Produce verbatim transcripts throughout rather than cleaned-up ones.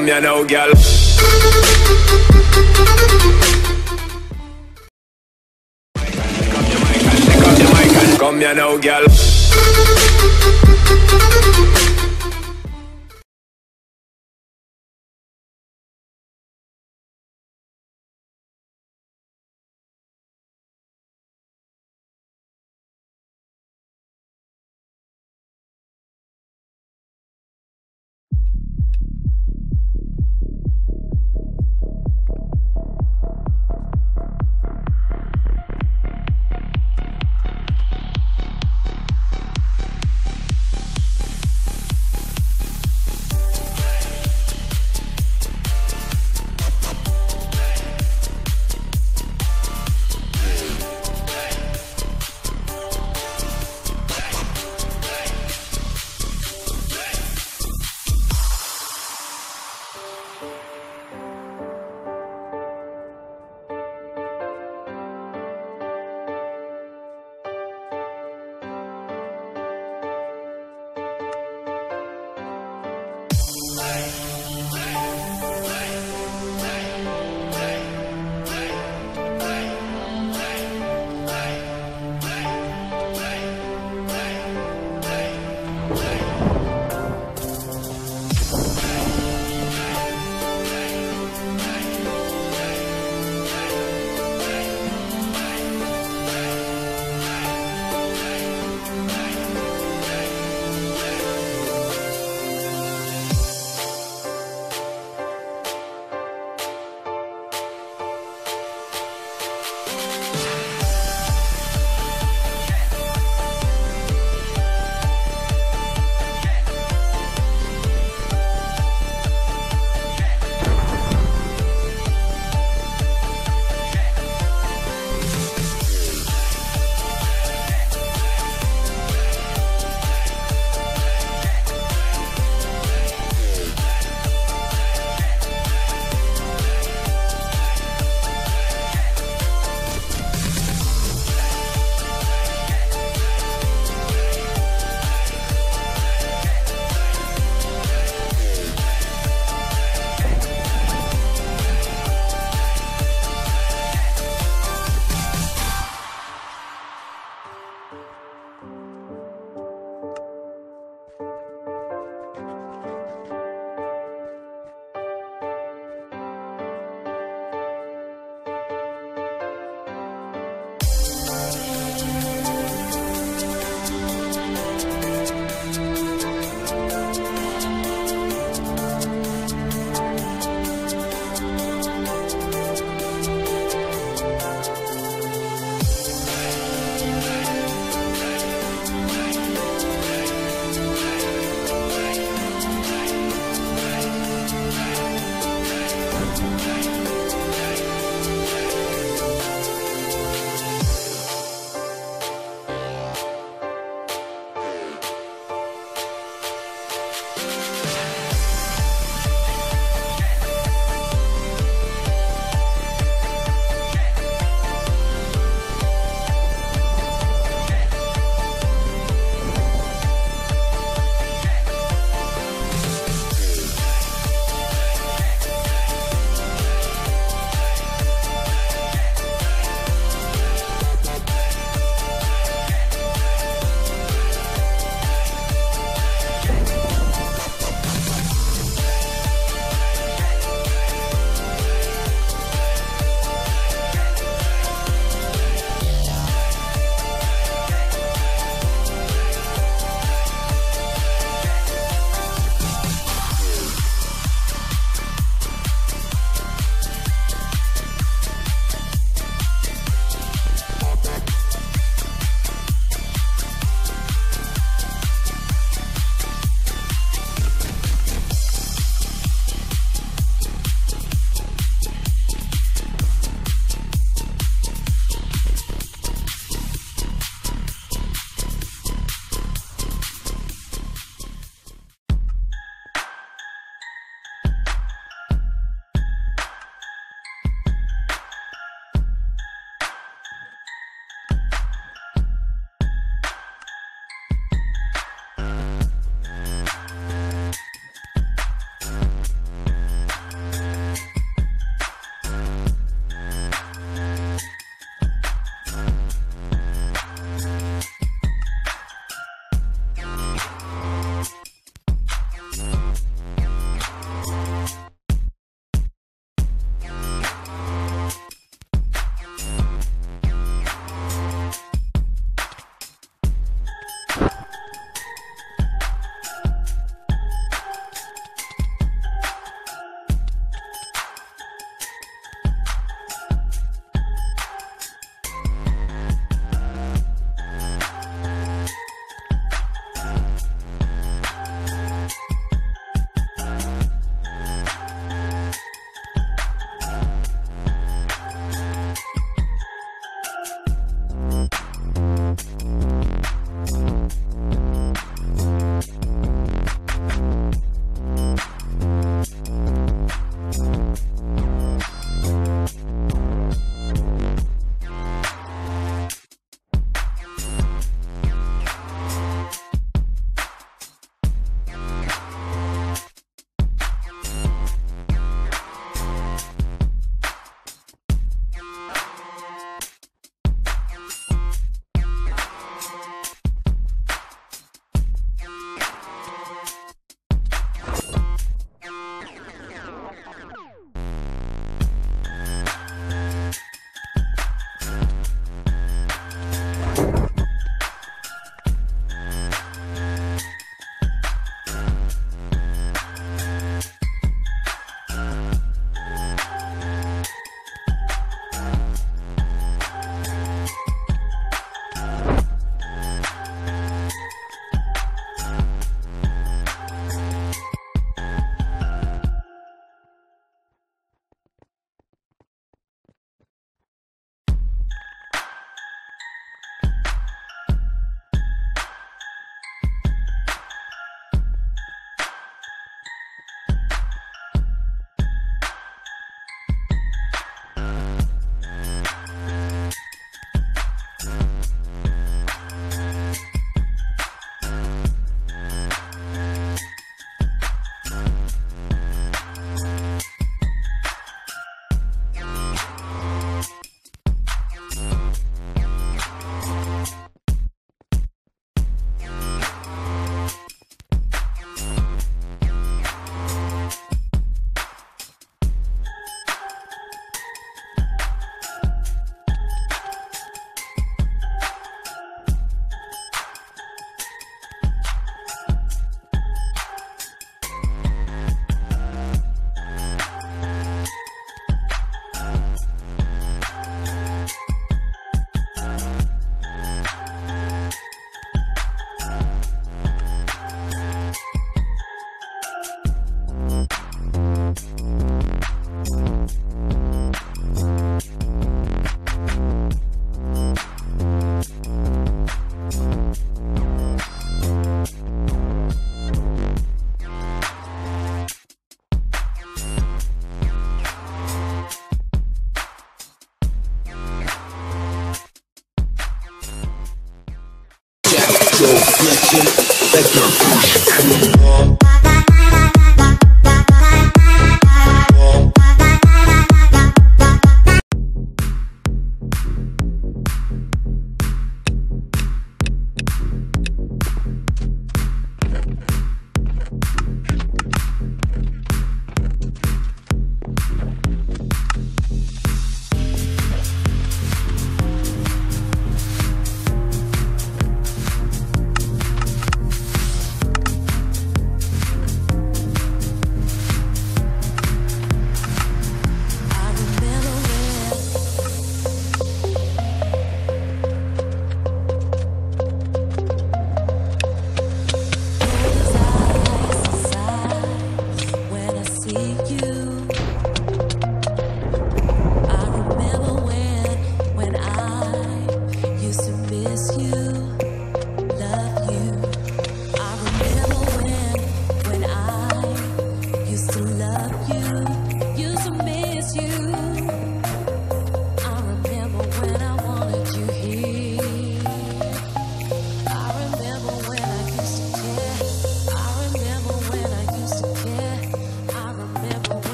come here now, girl. Come here now, girl.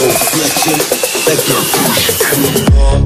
so flexible, better push.